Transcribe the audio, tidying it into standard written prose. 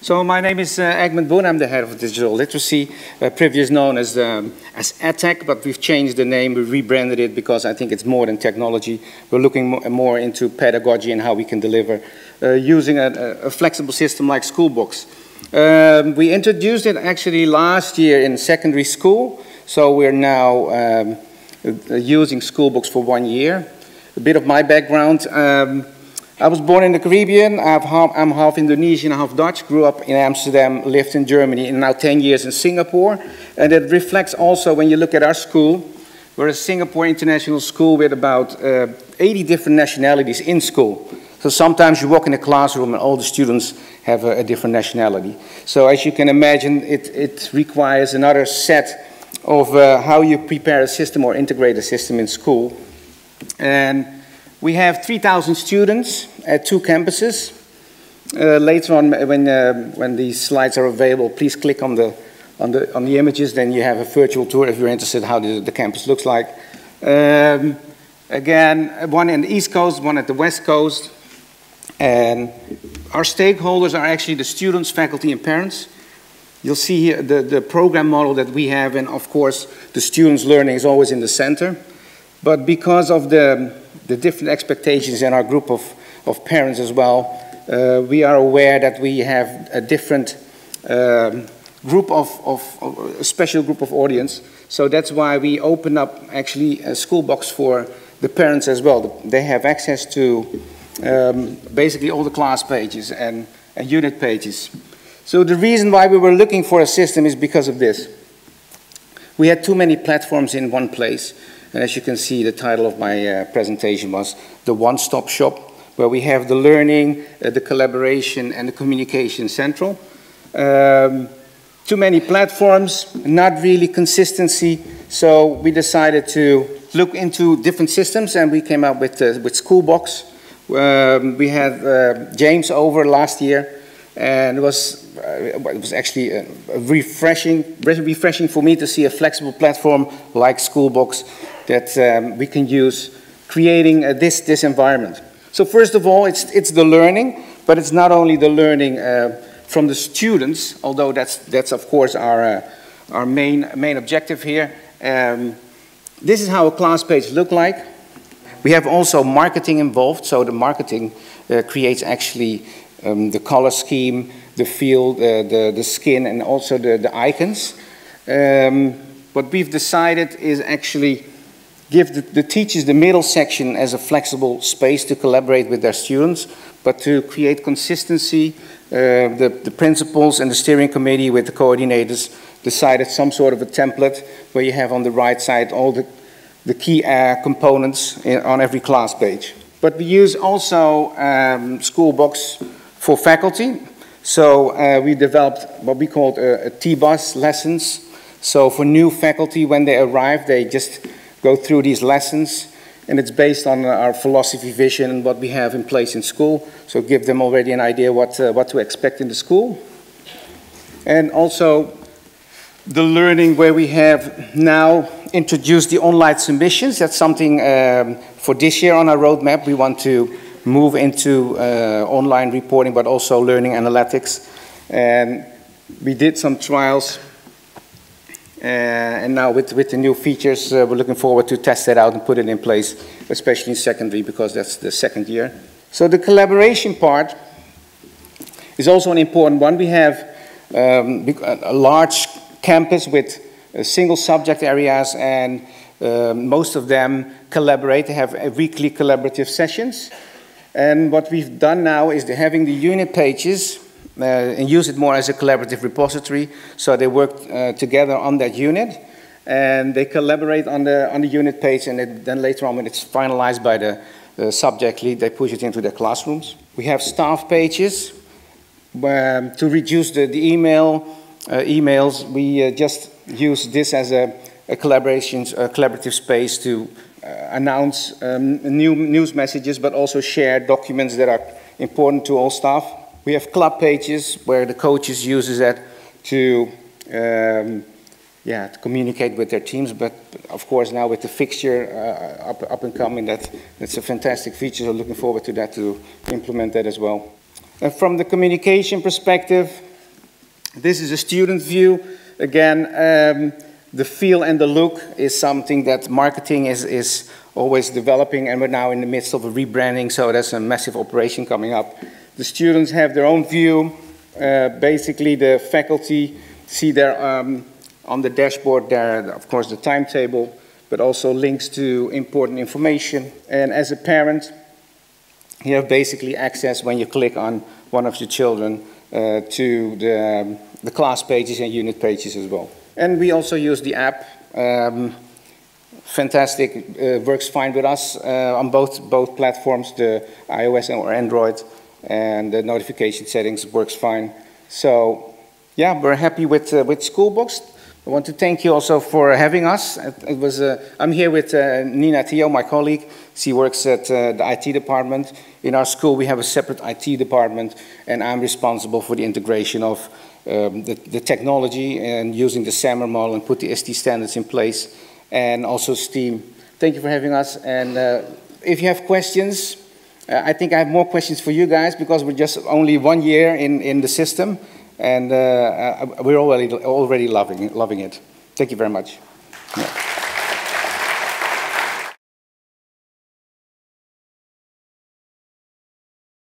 So my name is Egmond Boone. I'm the head of digital literacy, previously known as ATec, but we've changed the name, we rebranded it because I think it's more than technology. We're looking more into pedagogy and how we can deliver using a flexible system like Schoolbooks. We introduced it actually last year in secondary school, so we're now using Schoolbooks for 1 year. A bit of my background. I was born in the Caribbean. I'm half Indonesian, half Dutch, grew up in Amsterdam, lived in Germany, and now 10 years in Singapore. And it reflects also when you look at our school. We're a Singapore international school with about 80 different nationalities in school. So sometimes you walk in a classroom and all the students have a different nationality. So as you can imagine, it requires another set of how you prepare a system or integrate a system in school. And we have 3,000 students at 2 campuses. Later on, when these slides are available, please click on the images. Then you have a virtual tour if you're interested how the campus looks like. Again, one in the East Coast, one at the West Coast. And our stakeholders are actually the students, faculty, and parents. You'll see here the program model that we have, and of course, the students' learning is always in the center. But because of the different expectations in our group of parents as well, we are aware that we have a different group of a special group of audience. So that's why we open up actually a Schoolbox for the parents as well. They have access to basically all the class pages and unit pages. So the reason why we were looking for a system is because of this. We had too many platforms in one place. And as you can see, the title of my presentation was The One-Stop Shop, where we have the learning, the collaboration, and the communication central. Too many platforms, not really consistency, so we decided to look into different systems, and we came up with Schoolbox. We had James over last year, and it was actually refreshing for me to see a flexible platform like Schoolbox that we can use creating this environment. So first of all, it's the learning, but it's not only the learning from the students, although that's of course our main objective here. This is how a class page looks like. We have also marketing involved, so the marketing creates actually the color scheme, the feel, the skin, and also the icons. What we've decided is actually give the teachers the middle section as a flexible space to collaborate with their students, but to create consistency, the principals and the steering committee with the coordinators decided some sort of a template where you have on the right side all the key components on every class page. But we use also Schoolbox for faculty. So we developed what we called a T-bus lessons. So for new faculty, when they arrive, they just go through these lessons. And it's based on our philosophy, vision, and what we have in place in school. So give them already an idea what to expect in the school. And also the learning where we have now introduced the online submissions. That's something for this year on our roadmap. We want to move into online reporting, but also learning analytics. And we did some trials. And now with the new features, we're looking forward to test that out and put it in place, especially in secondary, because that's the second year. So the collaboration part is also an important one. We have a large campus with single subject areas, and most of them collaborate. They have weekly collaborative sessions. And what we've done now is having the unit pages and use it more as a collaborative repository. So they work together on that unit, and they collaborate on the unit page, and then later on when it's finalized by the subject lead, they push it into their classrooms. We have staff pages to reduce the emails. We just use this as a collaborative space to announce new news messages, but also share documents that are important to all staff. We have club pages where the coaches use that to communicate with their teams. But of course now with the fixture up and coming, that's a fantastic feature. So looking forward to that, to implement that as well. And from the communication perspective, This is a student view. Again, the feel and the look is something that marketing is always developing, and we're now in the midst of a rebranding, so that's a massive operation coming up. The students have their own view. Basically, the faculty see their, on the dashboard there, of course, the timetable, but also links to important information. And as a parent, you have basically access when you click on one of your children to the class pages and unit pages as well. And we also use the app. Fantastic, works fine with us on both platforms, the iOS or Android, and the notification settings works fine. So yeah, we're happy with Schoolbooks. I want to thank you also for having us. It was, I'm here with Nina Thio, my colleague. She works at the IT department. In our school, we have a separate IT department, and I'm responsible for the integration of the technology and using the SAMR model and put the ST standards in place, and also STEAM. Thank you for having us, and if you have questions, I think I have more questions for you guys because we're just only 1 year in the system. And we're already loving it. Thank you very much. Yeah.